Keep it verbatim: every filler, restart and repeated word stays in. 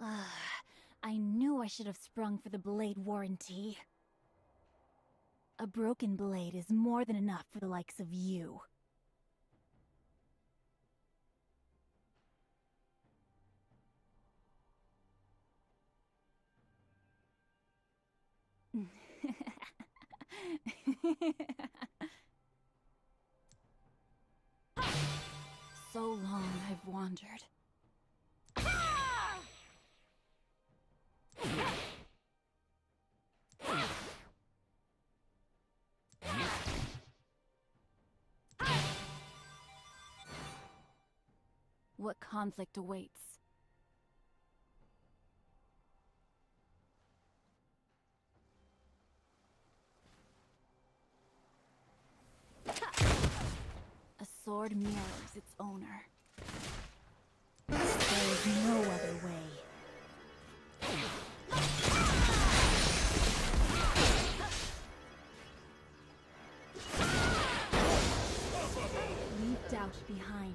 Ugh, I knew I should have sprung for the blade warranty. A broken blade is more than enough for the likes of you. So long I've wandered. What conflict awaits? A sword mirrors its owner. There is no other way. Leave doubt behind.